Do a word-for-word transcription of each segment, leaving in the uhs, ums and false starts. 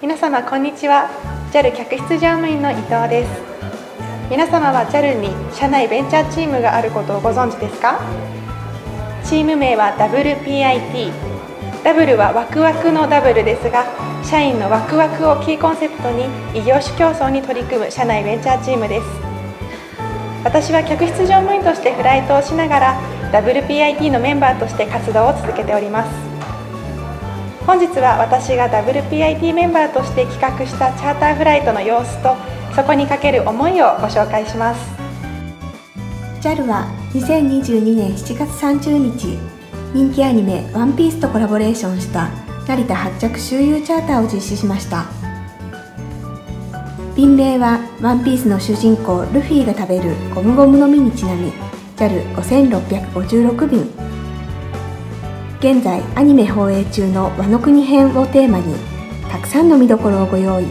皆様こんにちは。 ジャル 客室乗務員の伊藤です。皆様は ジャル に社内ベンチャーチームがあることをご存知ですか？チーム名は ダブリューピーアイティー。 ダブリュー はワクワクの ダブリュー ですが、社員のワクワクをキーコンセプトに異業種競争に取り組む社内ベンチャーチームです。私は客室乗務員としてフライトをしながら ダブリューピーアイティー のメンバーとして活動を続けております。本日は私が ダブリューピーアイティー メンバーとして企画したチャーターフライトの様子と、そこにかける思いをご紹介します。 ジャル はにせんにじゅうにねんしちがつさんじゅうにち、人気アニメ「ワンピースとコラボレーションした成田発着周遊チャーターを実施しました。便名はワンピースの主人公ルフィが食べるゴムゴムの実にちなみ、 ジャルごせんろっぴゃくごじゅうろく 便。現在アニメ放映中のワノ国編をテーマに、たくさんの見どころをご用意。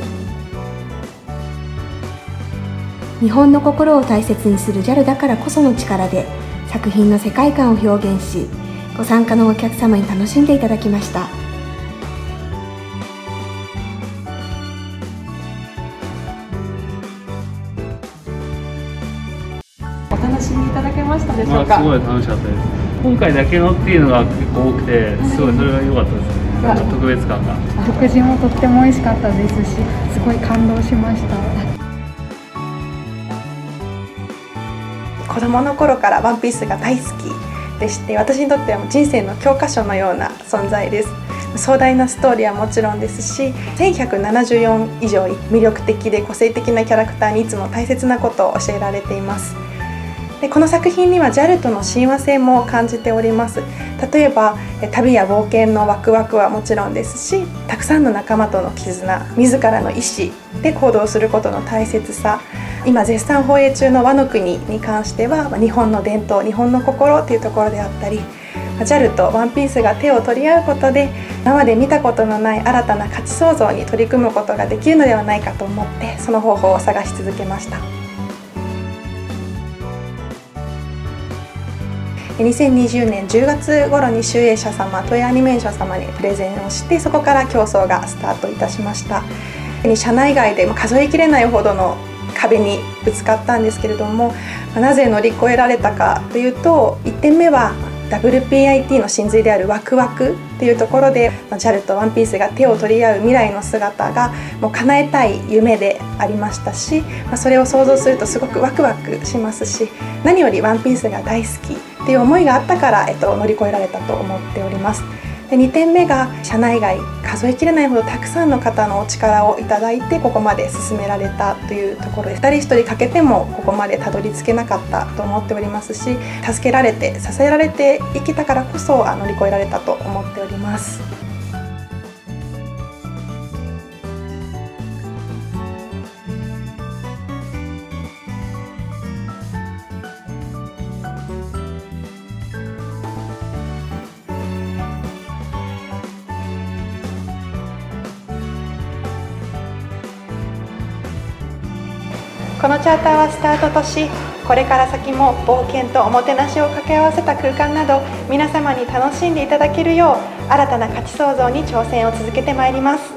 日本の心を大切にする ジャル だからこその力で作品の世界観を表現し、ご参加のお客様に楽しんでいただきました。お楽しみいただけましたでしょうか？まあ、すごい楽しかったです。今回だけのっていうのが結構多くて、すごいそれが良かったですね。なんか特別感が。食事もとっても美味しかったですし、すごい感動しました。子供の頃からワンピースが大好きでして、私にとっては人生の教科書のような存在です。壮大なストーリーはもちろんですし、せんひゃくななじゅうよん以上魅力的で個性的なキャラクターにいつも大切なことを教えられています。でこの作品には ジャル との親和性も感じております。例えば旅や冒険のワクワクはもちろんですし、たくさんの仲間との絆、自らの意思で行動することの大切さ、今絶賛放映中の「ワノ国」に関しては日本の伝統、日本の心というところであったり、 ジャル とワンピースが手を取り合うことで今まで見たことのない新たな価値創造に取り組むことができるのではないかと思って、その方法を探し続けました。にせんにじゅうねんじゅうがつ頃に集英社様、東映アニメーション様にプレゼンをして、そこから競争がスタートいたしました。社内外で数えきれないほどの壁にぶつかったんですけれども、なぜ乗り越えられたかというと、いってんめは ダブリューピーアイティー の真髄であるワクワクというところで、 ジャル とワンピースが手を取り合う未来の姿がもう叶えたい夢でありましたし、それを想像するとすごくワクワクしますし、何よりワンピースが大好きっていう思いがあったから、えっと、乗り越えられたと思っております。でにてんめが社内外数えきれないほどたくさんの方のお力をいただいて、ここまで進められたというところで、一人一人かけてもここまでたどり着けなかったと思っておりますし、助けられて支えられて生きたからこそ乗り越えられたと思っております。このチャーターはスタートとし、これから先も冒険とおもてなしを掛け合わせた空間など、皆様に楽しんでいただけるよう新たな価値創造に挑戦を続けてまいります。